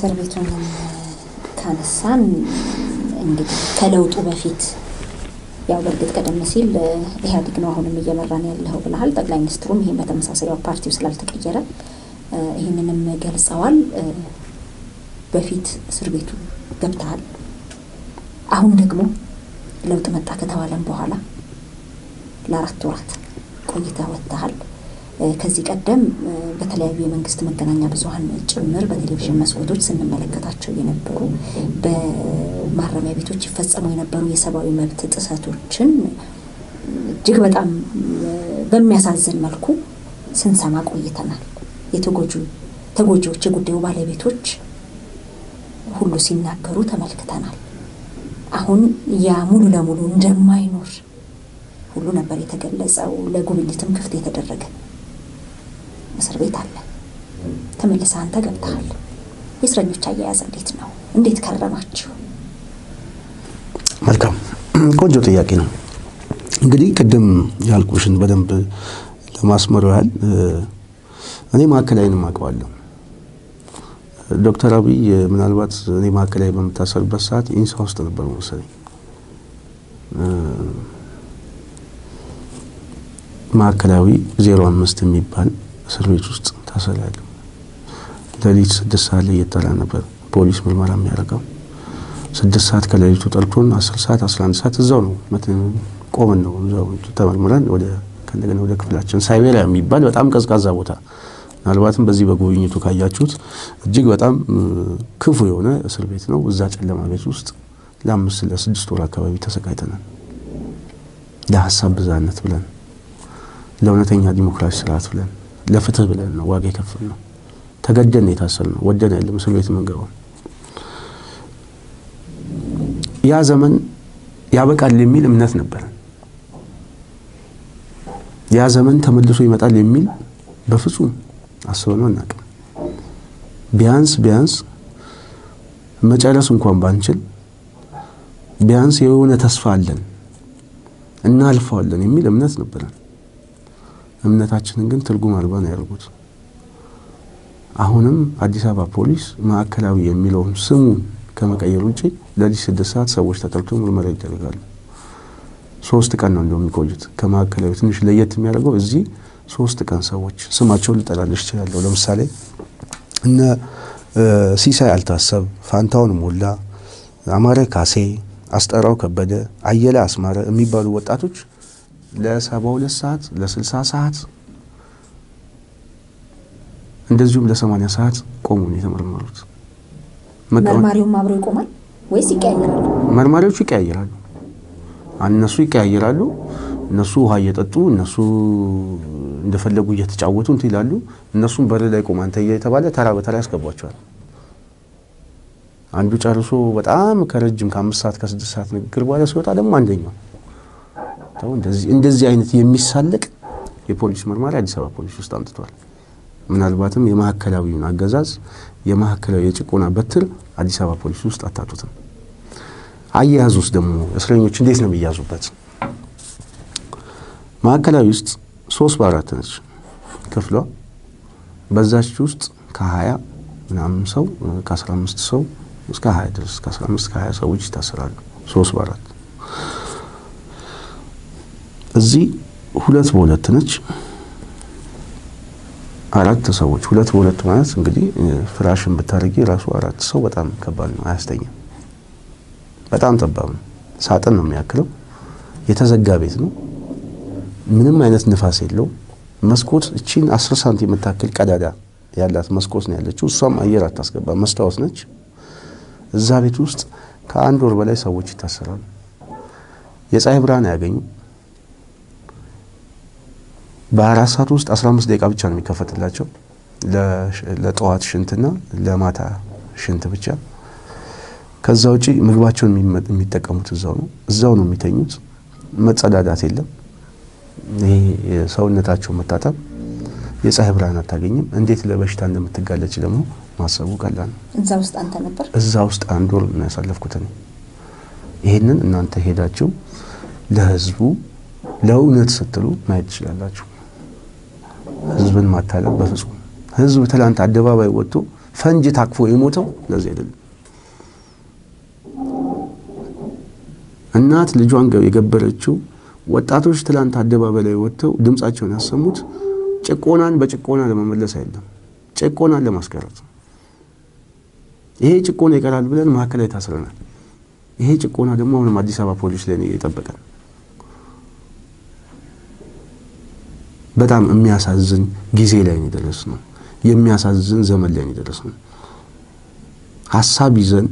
ሰርቪቱን ታነሳን እንግዲህ ከለውጡ በፊት ያው በርግጥ ቀደም ሲል ኢህአዴግ ነው አሁንም እየመራን ያለው ብለሃል ጠቅላይ ሚኒስትሩም ይሄን በተመሳሳይ ያው ፓርቲው ስላልተቀየረ ይሄንንም ገልጸዋል በፊት እስር ቤቱ ገብተሃል አሁን ደግሞ ለውጥ መጣ ከተባለም በኋላ ለአራት ወራት ቆይታ ወጣሃል ከዚህ ቀደም በተለያዩ የመንግስት መገናኛ ብዙሃን ጭምር በቴሌቪዥን መስኮቶች ስንመለከታቸው የነበሩ በማረሚያ ቤቶች ይፈጸሙ የነበሩ የሰብአዊ መብት ጥሰቶችን እጅግ በጣም በሚያሳዝን መልኩ ስንሰማ ቆይተናል የተጎጂዎች ጉዳዩ ባለቤቶች ሁሉ ሲናገሩ ተመልክተናል አሁን ያ ሙሉ ለሙሉ እንደማይኖር ሁሉ ነበር የተገለጸው ለጉብኝትም ክፍት የተደረገ መስር ቤት አለ ተመልሰህ አንተ ገብተሃል የስረኞች አያያዝ እንዴት ነው እንዴት ከረማችሁ መልካም ቆንጆ ጥያቄ ነው እንግዲህ ቀደም ያልኩሽን በደንብ ለማስመረዋል እኔ ማከላይንም አቀዋለሁ ዶክተር አብይ ምናልባት እኔ ማከላይ በመታሰርበት ሰዓት ኢንሳ ውስጥ ነበር መሰለኝ ማከላዊ 05 የሚባል ሰርቪስ ውስጥ ታሰላለ ለሊት 6 ሰዓት እየተራ ነበር ፖሊስ ምርመራ የሚያደርገው 6 ሰዓት ከሌሊቱ ጠልቶን 10 ሰዓት 11 ሰዓት እዛው ነው ቆመን ነው እዛው ተመልምረን ወደ ከእንደገና ወደ ክፍላችን ሳይቤሪያ የሚባል በጣም ቀዝቃዛ ቦታ አልባትም በዚህ በጉብኝቱ ካያችሁት እጅግ በጣም ክፉ የሆነ እስር ቤት ነው እዛ ጨለማ ቤት ውስጥ ለ5 ለ6 ወር አካባቢ ተሰቃይተናል ለሐሳብ ብዛነት ብለን ለወነተኛ ዲሞክራሲ ስርዓት ብለን ለፍትህ ብለን ነው ዋጋ የከፈልነው ተገደን የታሰልነው ወደን ያለም እስር ቤት መንገባው ያ ዘመን ያበቃል የሚል እምነት ነበር ያ ዘመን ተመልሶ ይመጣል የሚል በፍጹም አሰውነው እናቀም ቢያንስ መጨረስ እንኳን ባንችል ቢያንስ የሆነ ተስፋ አለን እናልፈዋለን የሚል እምነት ነበር እምነታችንን ግን ትርጉም አልባ ነው ያርጉት አሁንም አዲስ አበባ ፖሊስ ማዕከላዊ የሚለው ስሙ ከመቀየር ውጪ ለዚህ 6 ሰዓት ሰዎች ተጠልተው ምርመራ ይደረጋሉ 3 ቀን ነው እንደሚቆዩት ከማዕከላዊ ትንሽ ለየት የሚያደርገው እዚህ 3 ቀን ሰዎች ስማቸውን ልጠላልሽ ይችላል ለምሳሌ እነ ሲሳይ አልታሰብ ፋንታውን ሞላ አማረ ካሴ አስጠራው ከበደ አየለ አስማረ የሚባሉ ወጣቶች ለ72 ሰዓት ለ60 ሰዓት እንደዚሁም ለ80 ሰዓት ቆሙ ነው የተመረመሩት መርማሪው ማብሮ ይቆማል ወይስ ይቀያየራሉ መርማሪዎቹ ይቀያየራሉ አነሱ ይቀያየራሉ እነሱ ውሃ እየጠጡ እነሱ እንደፈለጉ እየተጫወቱ እንት ይላሉ እነሱም በር ላይ ቆም አንተ እየተባለ ተራ በተራ ያስገቧቸዋል አንዱ ጫርሶ በጣም ከረጅም ከ5 ሰዓት ከ6 ሰዓት ንግግር በኋላ ሲወጣ ደግሞ አንደኛው ታው እንደዚህ አይነት የሚሳለቅ የፖሊስ መርማሪ አዲስ አበባ ፖሊስ ውስጥ አንጥቷል ምናልባትም የማከላዊውን አገዛዝ የማከላዊ የጭቆና በትር አዲስ አበባ ፖሊስ ውስጥ አጣጡትም አያያዙስ ደግሞ እስረኞች እንዴት ነው የሚያዙበት ማከላዊ ውስጥ 3/4 ነች ክፍሏ በዛች ውስጥ ከ20 ምናምን ሰው ከ15 ሰው እስከ 20 ድረስ ከ15 ከ20 ሰዎች ታሰራሉ 3/4 እዚህ 2/2 ነች 4 ሰዎች 2/2 ማለት እንግዲህ ፍራሽን በታረጊ ራሱ 4 ሰው በጣም ከባድ ነው አያስተኛም በጣም ጠባብ ነው ሳጥን ነው የሚያክለው የተዘጋ ቤት ነው ምንም አይነት ንፋስ የለው መስኮት እቺን 10 ሳንቲም ተካክል ቀዳዳ ያላት መስኮት ነው ያለችው እሷም አየር አታስገባ መስታወት ነች እዛ ቤት ውስጥ ከአንድ ወር በላይ ሰዎች ይታሰራሉ የፀሐይ ብርሃን ያገኙ በአራት ሰዓት ውስጥ 15 ደቂቃ ብቻ ነው የሚከፈትላቸው ለጧት ሽንትና ለማታ ሽንት ብቻ ከዛው ጪ ምግባቸውን የሚጠቀሙት እዛው ነው የሚተኙት መጸዳዳት የለም ይሄ ሰውነታቸው መታጠብ የፀሐይ ብርሃን አታገኝም እንዴት ለበሽታ እንደምትጋለጭ ደግሞ ማሰቡ ቀላል ነው እዛው ውስጥ አንተ ነበር እዛው ውስጥ አንድ ወር ነው ያሳለፍኩት እኔ ይሄንን እናንተ ሄዳችሁ ለህዝቡ ለውነት ስትሉ ማየት ይችላልላችሁ ህዝብን ማታለል በፍጹም ህዝብ ተላንት አደባባይ ወጥቶ ፈንጂ ታክፎ የሞተው ለዚህ አይደለም እናት ልጇን ገበረችው ወጣቶች ትላንት አደባባይ ላይ ወጥተው ድምጻቸውን ያሰሙት ጭቆናን በጭቆና ለመመለስ አይደለም ጭቆናን ለማስቀረት ይሄ ጭቆና ይቀራል ብለን ማከላይ ታስረናል ይሄ ጭቆና ደግሞ አሁንም አዲስ አበባ ፖሊስ ላይ ነው የተጠበቀው በጣም የሚያሳዝን ጊዜ ላይ ነው ደረስነው የሚያሳዝን ዘመን ላይ ነው ደረስነው ሐሳብ ይዘን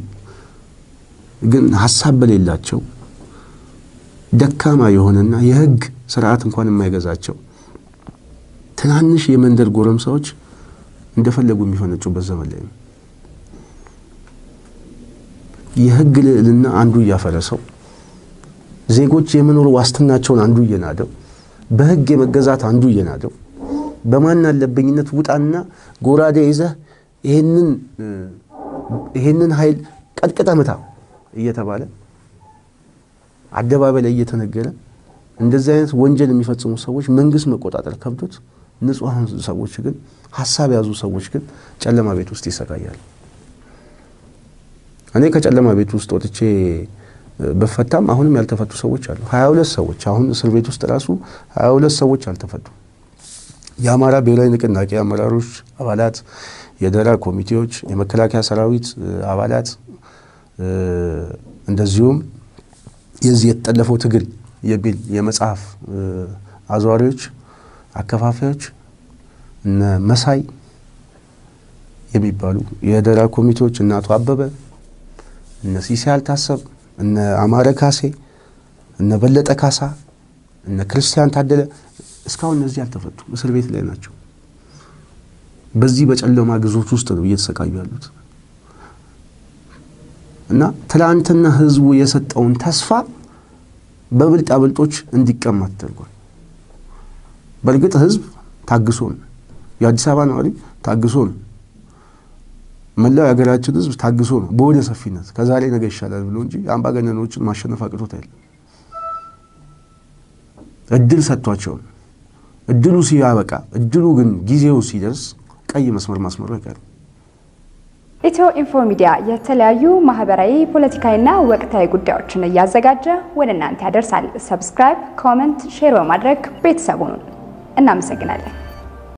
ግን ሐሳብ በሌላቸው ደካማ የሆነና የህግ ስርዓት እንኳን የማይገዛቸው ትናንሽ የመንደር ጎረምሳዎች እንደፈለጉ የሚፈነጩበት ዘመን ላይ ነው የህግ ለልና አንዱ ያፈረሰው ዜጎች የመኖር ዋስትናቸውን አንዱ የናደው በህግ የመገዛት አንዱ የናደው በማን አለብኝነት ውጣና ጎራዴ ይዘ ይሄንን ኃይል ቀጥቀጣመታ እየተባለ አደባባይ ላይ እየተነገረ እንደዚህ አይነት ወንጀል የሚፈጽሙ ሰዎች መንግስት መቆጣጠር ከብዶት ንጹሃን ሰዎች ግን ሐሳብ ያዙ ሰዎች ግን ጨለማ ቤት ውስጥ ይሰቃያሉ እኔ ከጨለማ ቤት ውስጥ ወጥቼ በፈታም አሁንም ያልተፈቱ ሰዎች አሉ 22 ሰዎች አሁን እስር ቤት ውስጥ ራሱ 22 ሰዎች አልተፈቱ ያማራ ብሔራዊ ንቅናቄ አመራሮች አባላት የደራ ኮሚቴዎች የመከላከያ ሰራዊት አባላት እንደዚሁም የዚህ የተጠለፈው ትግል የቢል የመጽሐፍ አዟሪዎች አከፋፋዮች እና መሳይ የሚባሉ የደራ ኮሚቴዎች እና አቶ አበበ እና ሲሲ አልታሰብ እና አማረ ካሴ እና በለጠ ካሳ እና ክርስቲያን ታደለ እስካሁን እነዚህ አልተፈቱ እስር ቤት ላይ ናቸው በዚህ በጨለማ ግዞት ውስጥ ነው እየተሰቃዩ ያሉት እና ትላንትና ህዝቡ የሰጠውን ተስፋ በብልጣብልጦች እንዲቀማት ተደርጓል በልግጥ ህዝብ ታግሶን የአዲስ አበባ ነዋሪ ታግሶን መላው ያገራችን ህዝብ ታግሶን በወደ ሰፊነት ከዛሬ ነገ ይሻላል ብሎ እንጂ አምባገነኖችን ማሸነፍ አቅቶታል እድል ሰጥቷቸው እድሉ ሲያበቃ እድሉ ግን ጊዜው ሲደርስ ቀይ መስመር ማስመር ይቀር ኢትዮ ኢንፎ ሚዲያ የተለያዩ ማህበራዊ ፖለቲካዊና ወቅታዊ ጉዳዮችን እያዘጋጀ ወደናንተ ያደርሳል ሰብስክራይብ ኮሜንት ሼር በማድረግ ቤተሰቡን እናመሰግናለን